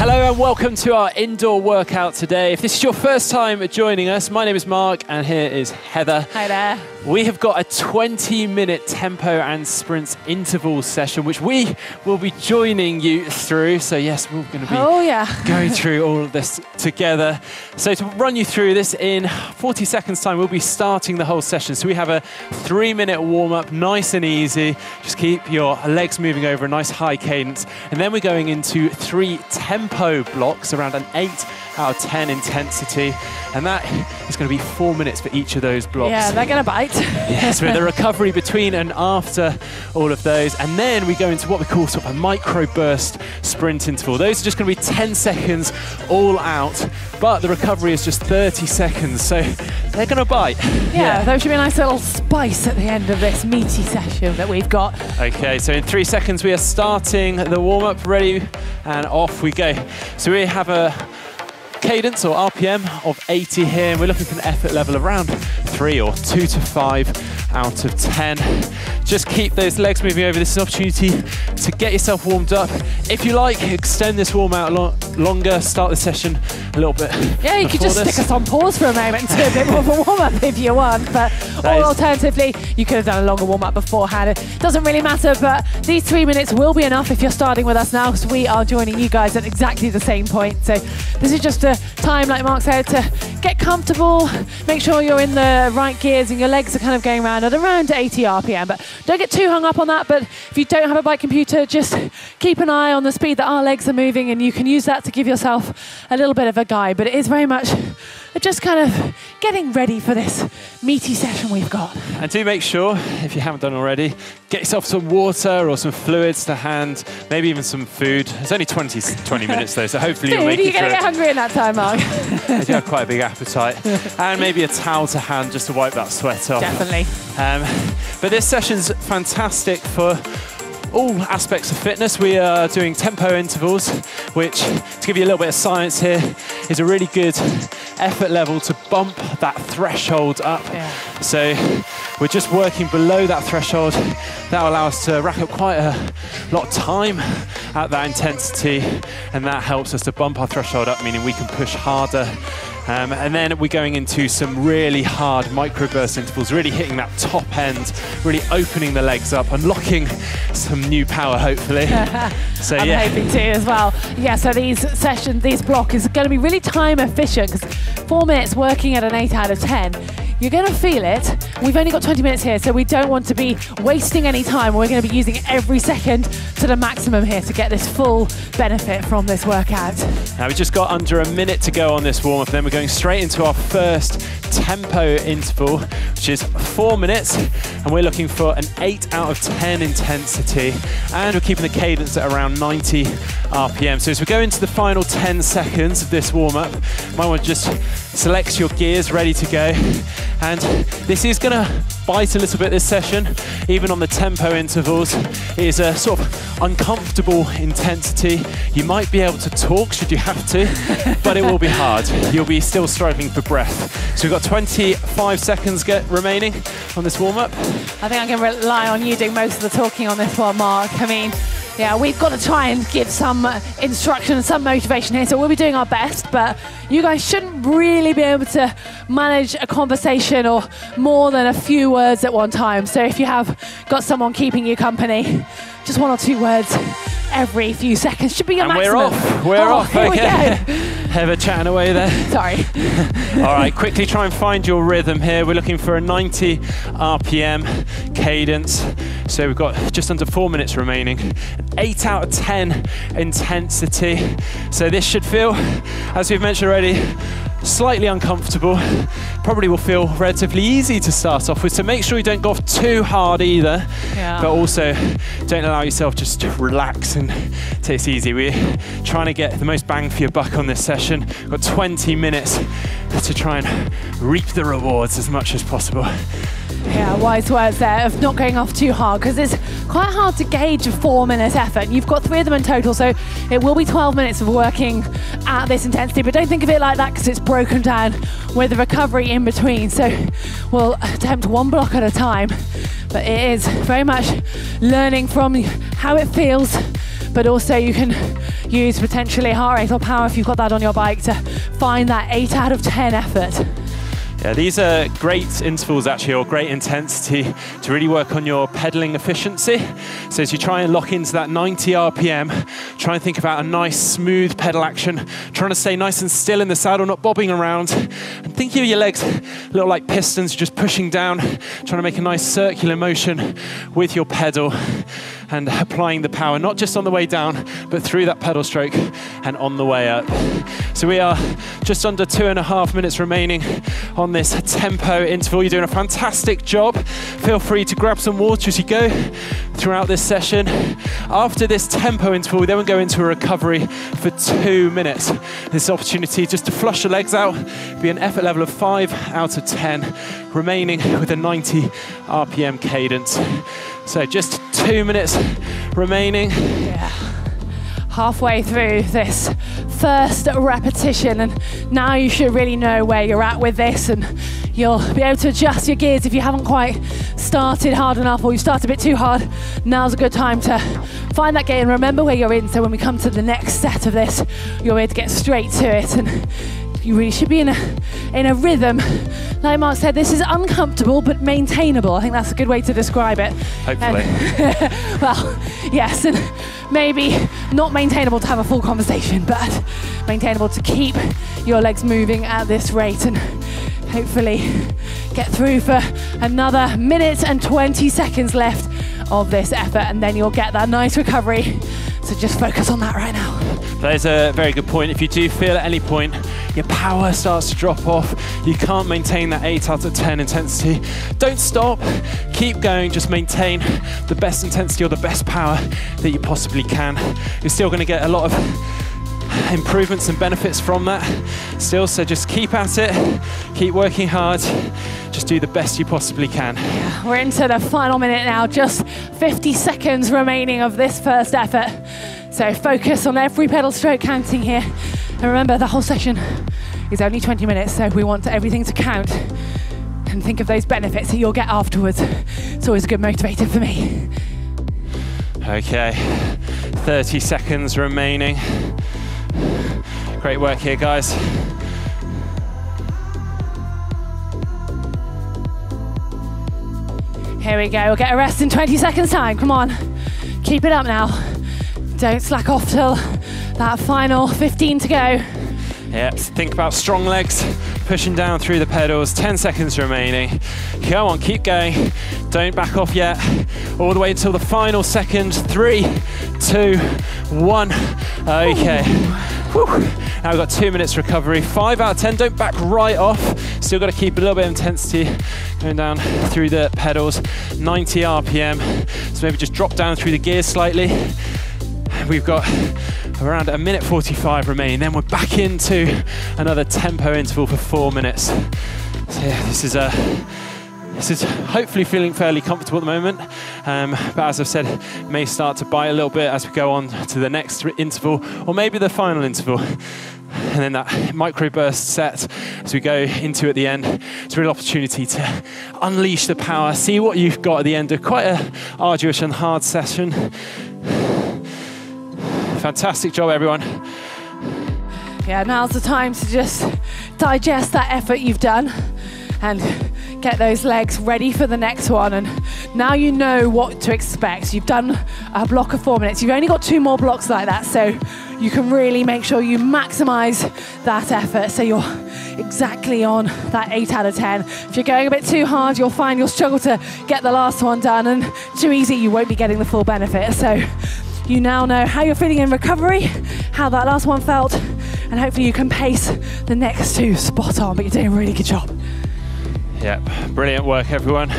Hello and welcome to our indoor workout today. If this is your first time joining us, my name is Mark and here is Heather. Hi there. We have got a 20-minute tempo and sprint interval session, which we will be joining you through. So yes, we're going to be going through all of this together. So to run you through this in 40 seconds time, we'll be starting the whole session. So we have a 3-minute warm up, nice and easy. Just keep your legs moving over a nice high cadence. And then we're going into 3 tempo blocks around an 8 out of 10 intensity, and that is going to be 4 minutes for each of those blocks. Yeah, they're going to bite. Yes, with the recovery between and after all of those, and then we go into what we call sort of a micro burst sprint interval. Those are just going to be 10 seconds all out, but the recovery is just 30 seconds, so they're going to bite. Yeah, there should be a nice little spice at the end of this meaty session that we've got. Okay, so in 3 seconds we are starting the warm-up. Ready and off we go. So we have a cadence or RPM of 80 here, and we're looking for an effort level around 3 or 2 to 5 out of 10. Just keep those legs moving over. This is an opportunity to get yourself warmed up. If you like, extend this warm out longer, start the session a little bit. Yeah, you could just stick us on pause for a moment to do a bit more of a warm up if you want, but or alternatively, you could have done a longer warm up beforehand. It doesn't really matter, but these 3 minutes will be enough if you're starting with us now, because we are joining you guys at exactly the same point. So this is just a time, like Mark said, to get comfortable, make sure you're in the right gears and your legs are kind of going round at around 80 RPM, but don't get too hung up on that. But if you don't have a bike computer, just keep an eye on the speed that our legs are moving, and you can use that to give yourself a little bit of a guide. But it is very much just kind of getting ready for this meaty session we've got. And do make sure, if you haven't done already, get yourself some water or some fluids to hand, maybe even some food. It's only 20 minutes though, so hopefully you'll make it through. Are you going to get hungry in that time, Mark? I do have quite a big appetite. And maybe a towel to hand just to wipe that sweat off. Definitely. But this session's fantastic for all aspects of fitness. We are doing tempo intervals, which, to give you a little bit of science here, is a really good effort level to bump that threshold up. Yeah. So we're just working below that threshold. That will allow us to rack up quite a lot of time at that intensity, and that helps us to bump our threshold up, meaning we can push harder. And then we're going into some really hard microburst intervals, really hitting that top end, really opening the legs up, unlocking some new power, hopefully. So, I'm hoping to as well. Yeah, so these block is going to be really time efficient, because 4 minutes working at an 8 out of 10, you're going to feel it. We've only got 20 minutes here, so we don't want to be wasting any time. We're going to be using every second to the maximum here to get this full benefit from this workout. Now, we just got under a minute to go on this warm-up. Then we're going straight into our first tempo interval, which is 4 minutes, and we're looking for an 8 out of 10 intensity, and we're keeping the cadence at around 90 RPM. So as we go into the final 10 seconds of this warm-up, you might want to just select your gears, ready to go. And this is going to bite a little bit this session, even on the tempo intervals. It is a sort of uncomfortable intensity. You might be able to talk should you have to, but it will be hard. You'll be still struggling for breath. So we've got 25 seconds remaining on this warm-up. I think I'm going to rely on you doing most of the talking on this one, Mark. I mean, yeah, we've got to try and give some instruction and some motivation here, so we'll be doing our best, but you guys shouldn't really be able to manage a conversation or more than a few words at one time. So if you have got someone keeping you company, just 1 or 2 words every few seconds should be your maximum. And we're off. Okay. We go. Heather chatting away there. Sorry. All right, quickly try and find your rhythm here. We're looking for a 90 RPM cadence. So we've got just under 4 minutes remaining. 8 out of 10 intensity. So this should feel, as we've mentioned already, slightly uncomfortable. Probably will feel relatively easy to start off with, so make sure you don't go off too hard either, but also don't allow yourself just to relax and take it easy. We're trying to get the most bang for your buck on this session. We've got 20 minutes to try and reap the rewards as much as possible. Yeah, wise words there of not going off too hard, because it's quite hard to gauge a 4 minute effort. You've got 3 of them in total, so it will be 12 minutes of working at this intensity, but don't think of it like that, because it's broken down with the recovery in between. So we'll attempt 1 block at a time, but it is very much learning from how it feels, but also you can use potentially heart rate or power if you've got that on your bike to find that 8 out of 10 effort. Yeah, these are great intervals actually, or great intensity to really work on your pedaling efficiency. So as you try and lock into that 90 RPM, try and think about a nice smooth pedal action, trying to stay nice and still in the saddle, not bobbing around. And think of your legs a little like pistons, just pushing down, trying to make a nice circular motion with your pedal and applying the power, not just on the way down, but through that pedal stroke and on the way up. So we are just under 2.5 minutes remaining on this tempo interval. You're doing a fantastic job. Feel free to grab some water as you go throughout this session. After this tempo interval, we then go into a recovery for 2 minutes. This opportunity just to flush your legs out, be an effort level of 5 out of 10, remaining with a 90 RPM cadence. So just 2 minutes remaining. Yeah. Halfway through this first repetition, and now you should really know where you're at with this, and you'll be able to adjust your gears if you haven't quite started hard enough or you started a bit too hard. Now's a good time to find that gear and remember where you're in, so when we come to the next set of this, you're able to get straight to it, and you really should be in a rhythm. Like Mark said, this is uncomfortable but maintainable. I think that's a good way to describe it. Hopefully. Well, yes, and maybe not maintainable to have a full conversation, but maintainable to keep your legs moving at this rate and hopefully get through for another minute and 20 seconds left of this effort, and then you'll get that nice recovery. So just focus on that right now. That is a very good point. If you do feel at any point your power starts to drop off, you can't maintain that 8 out of 10 intensity, don't stop, keep going, just maintain the best intensity or the best power that you possibly can. You're still going to get a lot of improvements and benefits from that still, so just keep at it, keep working hard, just do the best you possibly can. Yeah, we're into the final minute now, just 50 seconds remaining of this first effort, so focus on every pedal stroke counting here, and remember the whole session is only 20 minutes, so we want everything to count, and think of those benefits that you'll get afterwards. It's always a good motivator for me. Okay, 30 seconds remaining. Great work here, guys. Here we go, we'll get a rest in 20 seconds time, come on. Keep it up now. Don't slack off till that final 15 to go. Yep, think about strong legs, pushing down through the pedals, 10 seconds remaining. Come on, keep going, don't back off yet. All the way until the final second, 3, 2, 1, okay. Whew. Now we've got 2 minutes recovery, 5 out of 10, don't back right off. Still got to keep a little bit of intensity going down through the pedals, 90 RPM. So maybe just drop down through the gears slightly. We've got around a minute 45 remaining, then we're back into another tempo interval for 4 minutes. So yeah, this is hopefully feeling fairly comfortable at the moment, but as I've said, may start to bite a little bit as we go on to the next interval, or maybe the final interval. And then that microburst set as we go into at the end. It's a real opportunity to unleash the power, see what you've got at the end of quite an arduous and hard session. Fantastic job, everyone. Yeah, now's the time to just digest that effort you've done and get those legs ready for the next one. And now you know what to expect. You've done a block of 4 minutes. You've only got 2 more blocks like that, so you can really make sure you maximize that effort so you're exactly on that 8 out of 10. If you're going a bit too hard, you'll find you'll struggle to get the last one done, and too easy, you won't be getting the full benefit. So you now know how you're feeling in recovery, how that last one felt, and hopefully you can pace the next 2 spot on, but you're doing a really good job. Yep, brilliant work, everyone.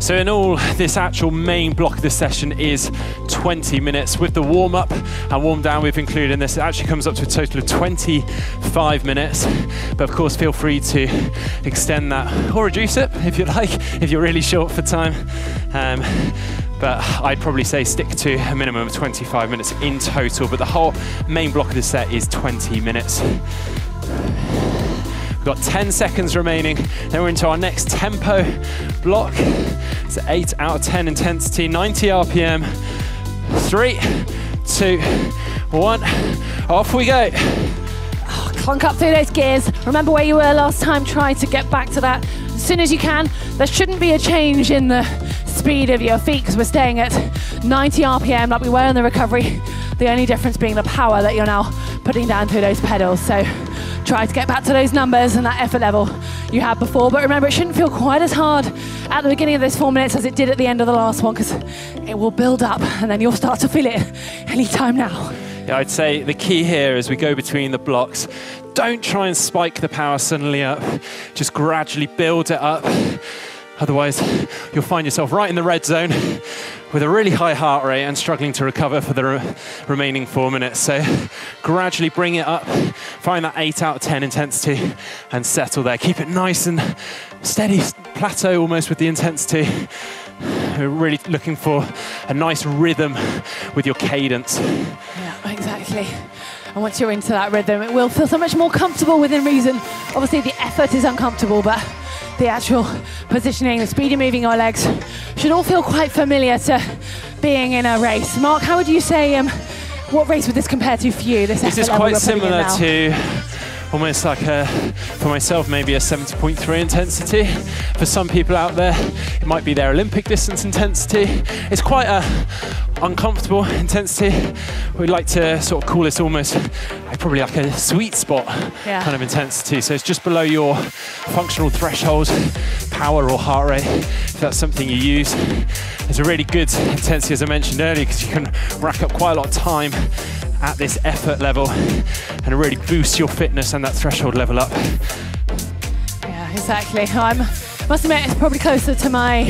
So in all, this actual main block of the session is 20 minutes. With the warm-up and warm-down we've included in this, it actually comes up to a total of 25 minutes. But of course, feel free to extend that or reduce it if you like, if you're really short for time. But I'd probably say stick to a minimum of 25 minutes in total, but the whole main block of the set is 20 minutes. Got 10 seconds remaining, then we're into our next tempo block. It's 8 out of 10 intensity, 90 RPM. 3, 2, 1. Off we go. Oh, clunk up through those gears. Remember where you were last time. Try to get back to that as soon as you can. There shouldn't be a change in the speed of your feet because we're staying at 90 RPM like we were in the recovery. The only difference being the power that you're now putting down through those pedals. So try to get back to those numbers and that effort level you had before. But remember, it shouldn't feel quite as hard at the beginning of those 4 minutes as it did at the end of the last one, because it will build up and then you'll start to feel it any time now. Yeah, I'd say the key here as we go between the blocks, don't try and spike the power suddenly up. Just gradually build it up. Otherwise, you'll find yourself right in the red zone with a really high heart rate and struggling to recover for the remaining 4 minutes. So gradually bring it up, find that 8 out of 10 intensity and settle there. Keep it nice and steady, plateau almost with the intensity. We're really looking for a nice rhythm with your cadence. Yeah, exactly. And once you're into that rhythm, it will feel so much more comfortable within reason. Obviously, the effort is uncomfortable, but the actual positioning, the speed of moving our legs should all feel quite familiar to being in a race. Mark, how would you say, what race would this compare to for you? This is quite similar to almost like a, for myself, maybe a 70.3 intensity. For some people out there, it might be their Olympic distance intensity. It's quite a uncomfortable intensity. We like to sort of call this almost probably like a sweet spot kind of intensity. So it's just below your functional threshold, power or heart rate, if that's something you use. It's a really good intensity, as I mentioned earlier, because you can rack up quite a lot of time at this effort level and really boost your fitness and that threshold level up. Yeah, exactly. I must admit, it's probably closer to my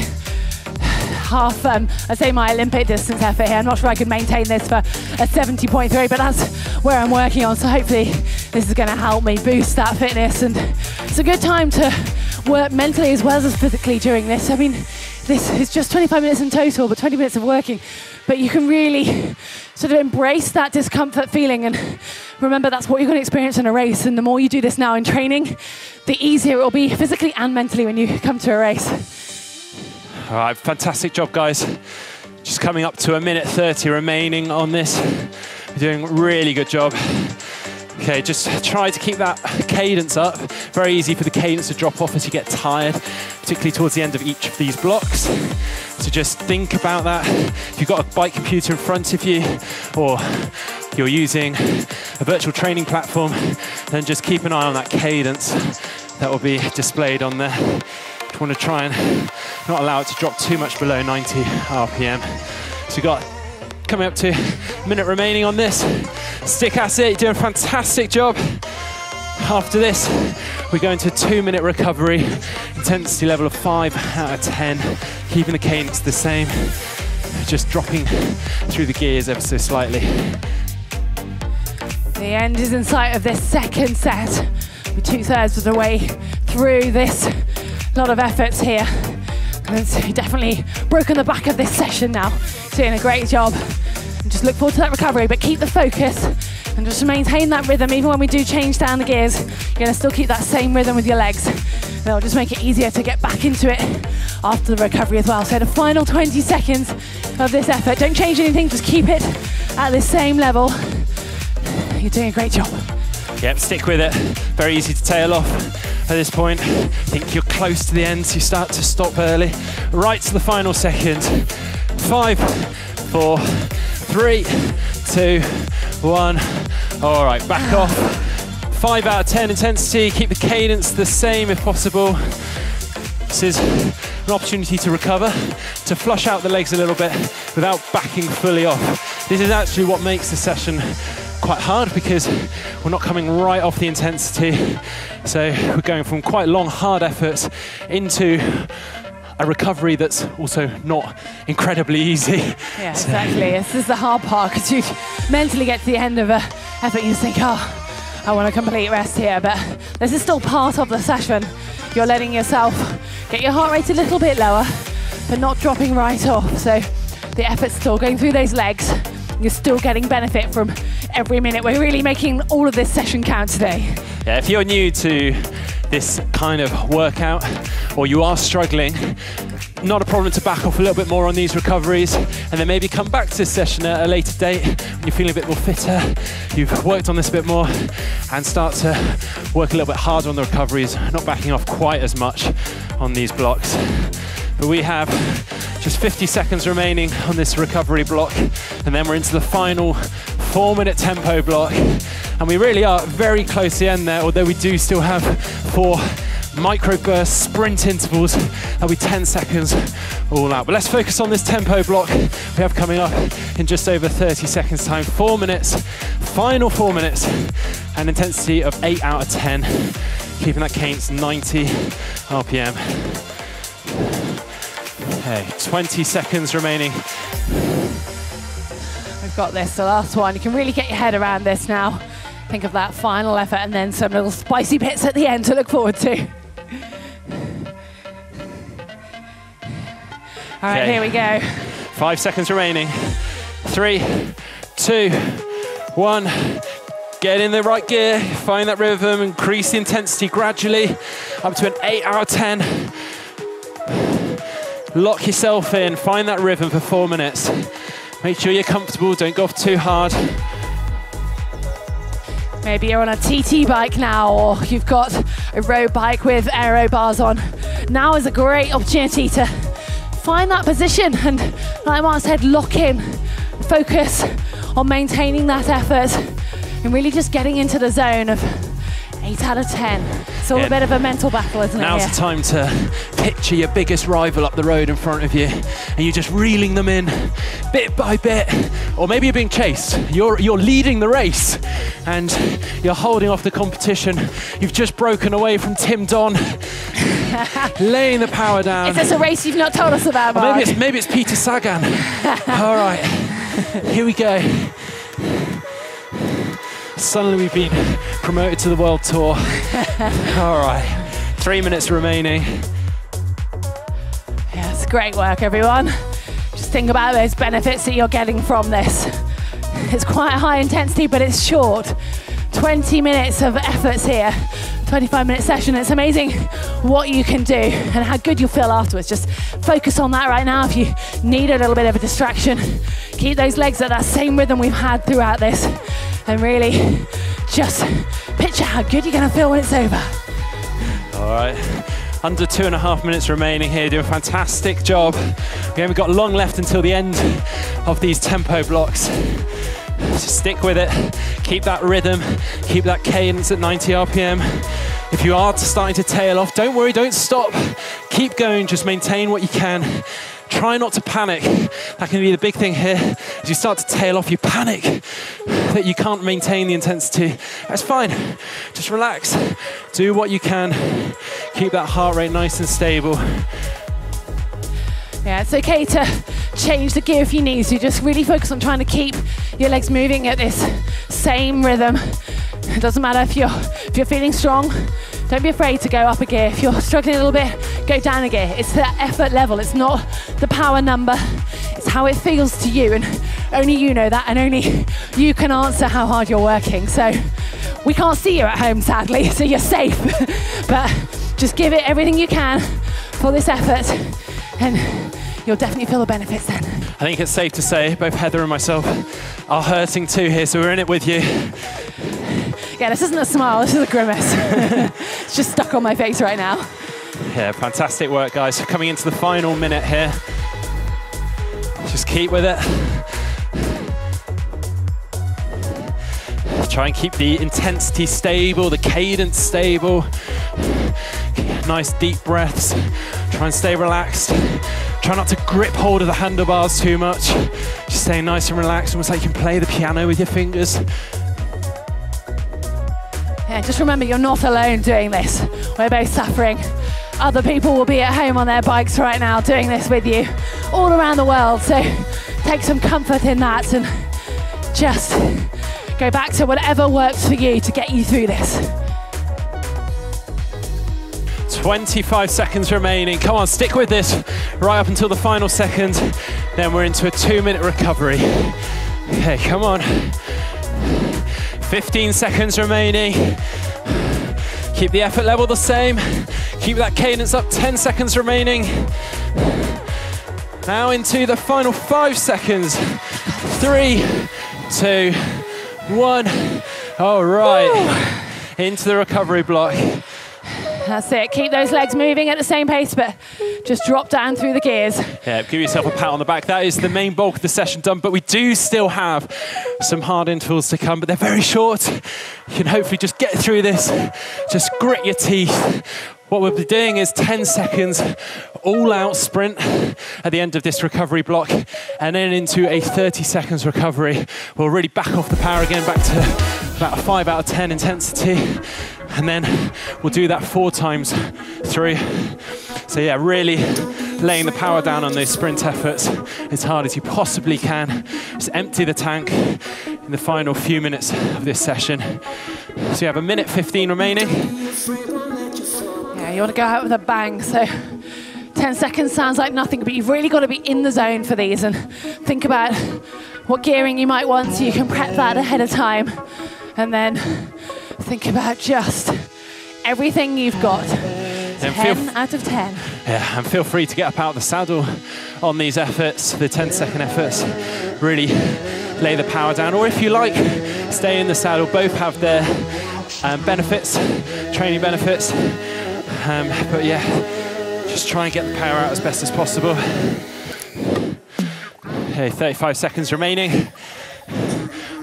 half, I'd say my Olympic distance effort here. I'm not sure I could maintain this for a 70.3, but that's where I'm working on. So hopefully this is going to help me boost that fitness. And it's a good time to work mentally as well as physically during this. I mean, this is just 25 minutes in total, but 20 minutes of working. But you can really sort of embrace that discomfort feeling. And remember, that's what you're going to experience in a race. And the more you do this now in training, the easier it will be physically and mentally when you come to a race. All right, fantastic job, guys. Just coming up to 1:30 remaining on this. You're doing a really good job. Okay, just try to keep that cadence up. Very easy for the cadence to drop off as you get tired, particularly towards the end of each of these blocks. So just think about that. If you've got a bike computer in front of you or you're using a virtual training platform, then just keep an eye on that cadence that will be displayed on there. You want to try and not allow it to drop too much below 90 RPM. So you've got coming up to 1 minute remaining on this. Stick at it, you're doing a fantastic job. After this, we go into a 2-minute recovery, intensity level of 5 out of 10, keeping the cadence the same, just dropping through the gears ever so slightly. The end is in sight of this second set. We're 2/3 of the way through this. A lot of efforts here. And so you've definitely broken the back of this session now. Doing a great job. And just look forward to that recovery, but keep the focus and just maintain that rhythm. Even when we do change down the gears, you're going to still keep that same rhythm with your legs. And it'll just make it easier to get back into it after the recovery as well. So the final 20 seconds of this effort, don't change anything, just keep it at the same level. You're doing a great job. Yep, stick with it. Very easy to tail off. At this point, I think you're close to the end, so you start to stop early. Right to the final second. 5, 4, 3, 2, 1. All right, back off. 5 out of 10 intensity. Keep the cadence the same if possible. This is an opportunity to recover, to flush out the legs a little bit without backing fully off. This is actually what makes the session quite hard, because we're not coming right off the intensity. So we're going from quite long, hard efforts into a recovery that's also not incredibly easy. Yeah, so exactly. This is the hard part, because you mentally get to the end of an effort, you think, oh, I want a complete rest here. But this is still part of the session. You're letting yourself get your heart rate a little bit lower, but not dropping right off. So the effort's still going through those legs. You're still getting benefit from every minute. We're really making all of this session count today. Yeah, if you're new to this kind of workout or you are struggling, not a problem to back off a little bit more on these recoveries and then maybe come back to this session at a later date when you're feeling a bit more fitter, you've worked on this a bit more and start to work a little bit harder on the recoveries, not backing off quite as much on these blocks. But we have just 50 seconds remaining on this recovery block and then we're into the final 4-minute tempo block and we really are very close to the end there, although we do still have 4 micro burst sprint intervals. That'll be 10 seconds all out. But let's focus on this tempo block we have coming up in just over 30 seconds time. 4 minutes, final 4 minutes, and intensity of 8 out of 10. Keeping that cadence 90 RPM. Okay, 20 seconds remaining. We've got this, the last one. You can really get your head around this now. Think of that final effort and then some little spicy bits at the end to look forward to. All right, here we go. 5 seconds remaining. 3, 2, 1. Get in the right gear, find that rhythm, increase the intensity gradually, up to an 8 out of 10. Lock yourself in, find that rhythm for 4 minutes. Make sure you're comfortable, don't go off too hard. Maybe you're on a TT bike now, or you've got a road bike with aero bars on. Now is a great opportunity to find that position and, like Mark said, lock in, focus on maintaining that effort and really just getting into the zone of 8 out of 10. It's all a bit of a mental battle, isn't it? Now's the time to picture your biggest rival up the road in front of you and you're just reeling them in bit by bit. Or maybe you're being chased. You're leading the race and you're holding off the competition. You've just broken away from Tim Don, laying the power down. Is this a race you've not told us about, Mark? Maybe it's Peter Sagan. All right, here we go. Suddenly we've been promoted to the World Tour. All right, 3 minutes remaining. Yeah, it's great work, everyone. Just think about those benefits that you're getting from this. It's quite high intensity, but it's short. 20 minutes of efforts here, 25-minute session. It's amazing what you can do and how good you'll feel afterwards. Just focus on that right now. If you need a little bit of a distraction, keep those legs at that same rhythm we've had throughout this. And really, just picture how good you're going to feel when it's over. All right. Under 2.5 minutes remaining here, doing a fantastic job. Again, we've got long left until the end of these tempo blocks. Just stick with it, keep that rhythm, keep that cadence at 90 RPM. If you are starting to tail off, don't worry, don't stop. Keep going, just maintain what you can. Try not to panic. That can be the big thing here. As you start to tail off, you panic that you can't maintain the intensity. That's fine. Just relax. Do what you can. Keep that heart rate nice and stable. Yeah, it's okay to change the gear if you need to. Just really focus on trying to keep your legs moving at this same rhythm. It doesn't matter if you're feeling strong. Don't be afraid to go up a gear. If you're struggling a little bit, go down a gear. It's that effort level. It's not the power number. It's how it feels to you. And only you know that, and only you can answer how hard you're working. So we can't see you at home, sadly, so you're safe. But just give it everything you can for this effort, and you'll definitely feel the benefits then. I think it's safe to say both Heather and myself are hurting too here, so we're in it with you. Yeah, this isn't a smile, this is a grimace. It's just stuck on my face right now. Yeah, fantastic work, guys. Coming into the final minute here. Just keep with it. Try and keep the intensity stable, the cadence stable. Nice deep breaths. Try and stay relaxed. Try not to grip hold of the handlebars too much. Just stay nice and relaxed, almost like you can play the piano with your fingers. Yeah, just remember, you're not alone doing this. We're both suffering. Other people will be at home on their bikes right now doing this with you all around the world. So take some comfort in that and just go back to whatever works for you to get you through this. 25 seconds remaining. Come on, stick with this right up until the final second. Then we're into a 2-minute recovery. Okay, come on. 15 seconds remaining. Keep the effort level the same. Keep that cadence up, 10 seconds remaining. Now into the final 5 seconds. 3, 2, 1. All right, woo, into the recovery block. That's it, keep those legs moving at the same pace, but just drop down through the gears. Yeah, give yourself a pat on the back. That is the main bulk of the session done, but we do still have some hard intervals to come, but they're very short. You can hopefully just get through this, just grit your teeth. What we'll be doing is 10 seconds all-out sprint at the end of this recovery block, and then into a 30 seconds recovery. We'll really back off the power again, back to about a 5 out of 10 intensity, and then we'll do that 4 times 3. So yeah, really laying the power down on those sprint efforts as hard as you possibly can. Just empty the tank in the final few minutes of this session. So you have 1:15 remaining. You want to go out with a bang, so 10 seconds sounds like nothing, but you've really got to be in the zone for these and think about what gearing you might want so you can prep that ahead of time, and then think about just everything you've got. 10 out of 10. Yeah, and feel free to get up out of the saddle on these efforts, the 10-second efforts. Really lay the power down, or if you like, stay in the saddle. Both have their benefits, training benefits. But yeah, just try and get the power out as best as possible. Okay, 35 seconds remaining.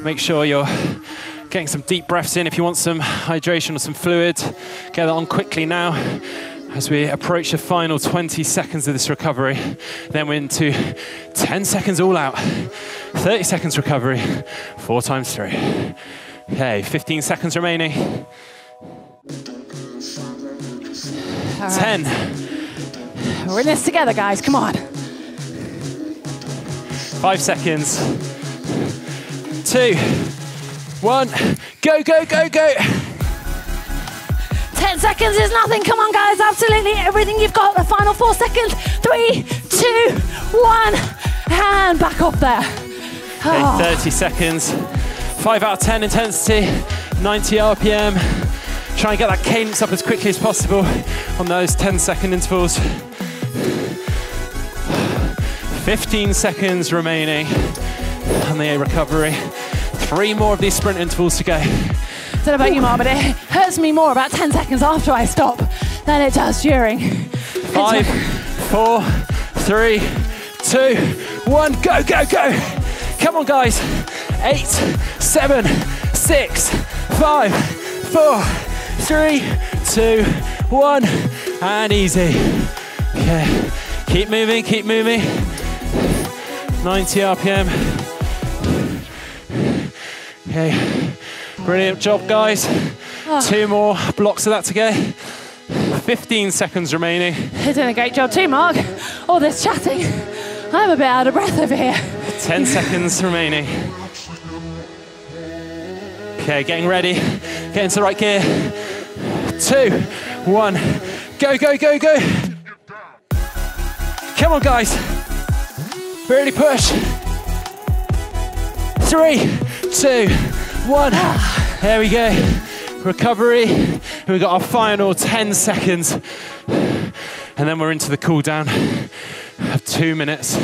Make sure you're getting some deep breaths in if you want some hydration or some fluid. Get that on quickly now as we approach the final 20 seconds of this recovery. Then we're into 10 seconds all out, 30 seconds recovery, 4 times 3. Okay, 15 seconds remaining. 10. Right. We're in this together, guys, come on. 5 seconds. 2, 1, go, go, go, go. 10 seconds is nothing, come on guys, absolutely everything you've got. The final 4 seconds, 3, 2, 1, and back up there. Oh. Okay, 30 seconds, 5 out of 10 intensity, 90 RPM. Try and get that cadence up as quickly as possible on those 10-second intervals. 15 seconds remaining on the recovery. 3 more of these sprint intervals to go. I don't know about you, Mark, but it hurts me more about 10 seconds after I stop than it does during. 5, 4, 3, 2, 1, go, go, go. Come on, guys. 8, 7, 6, 5, 4, 3, 2, 1, and easy. Okay, keep moving, keep moving. 90 RPM. Okay, brilliant job, guys. Oh. 2 more blocks of that to go. 15 seconds remaining. You're doing a great job too, Mark. All this chatting. I'm a bit out of breath over here. 10 seconds remaining. Okay, getting ready. Get into the right gear. 2, 1, go, go, go, go. Come on, guys. Really push. 3, 2, 1. There we go. Recovery. We've got our final 10 seconds. And then we're into the cool down of 2 minutes.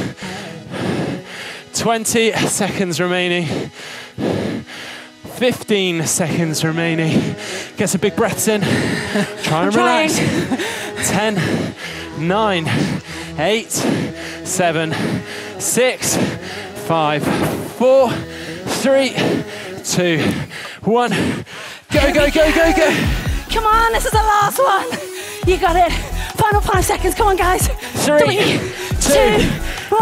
20 seconds remaining. 15 seconds remaining. Get some big breaths in. Try and relax. 10, 9, 8, 7, 6, 5, 4, 3, 2, 1. Go, go, go, go, go. Come on, this is the last one. You got it. Final 5 seconds. Come on, guys. 3, 2, 1.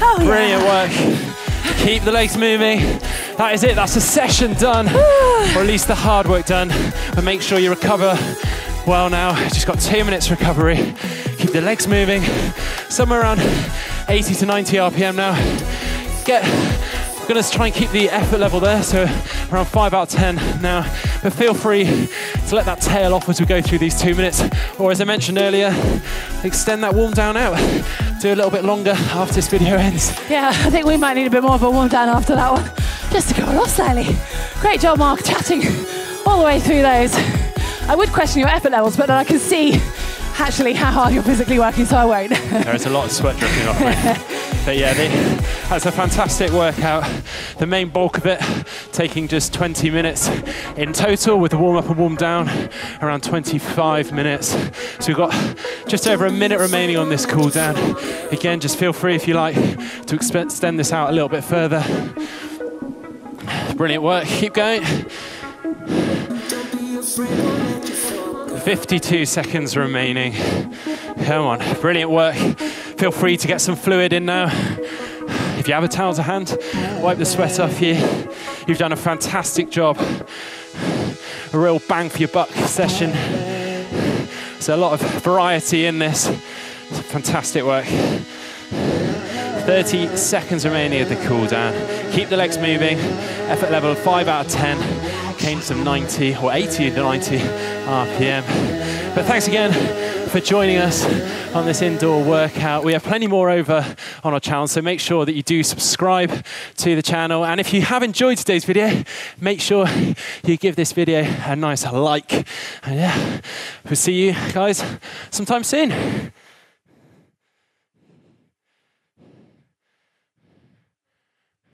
Oh, brilliant work. Keep the legs moving. That is it, that's the session done, or at least the hard work done. And make sure you recover well now. Just got 2 minutes recovery. Keep the legs moving. Somewhere around 80 to 90 RPM now. Gonna try and keep the effort level there, so around 5 out of 10 now. But feel free to let that tail off as we go through these 2 minutes. Or as I mentioned earlier, extend that warm down out. Do a little bit longer after this video ends. Yeah, I think we might need a bit more of a warm down after that one. Just to cool off slightly. Great job, Mark, chatting all the way through those. I would question your effort levels, but then I can see actually how hard you're physically working, so I won't. There is a lot of sweat dripping off me. But yeah, that's a fantastic workout. The main bulk of it taking just 20 minutes in total, with the warm up and warm down around 25 minutes. So we've got just over a minute remaining on this cool down. Again, just feel free if you like to extend this out a little bit further. Brilliant work, keep going. 52 seconds remaining. Come on, brilliant work. Feel free to get some fluid in now. If you have a towel to hand, wipe the sweat off you. You've done a fantastic job. A real bang for your buck session. So a lot of variety in this. Fantastic work. 30 seconds remaining of the cool down. Keep the legs moving. Effort level of 5 out of 10. Came some 90 or 80 to 90 RPM. But thanks again for joining us on this indoor workout. We have plenty more over on our channel, so make sure that you do subscribe to the channel. And if you have enjoyed today's video, make sure you give this video a nice like. And yeah, we'll see you guys sometime soon.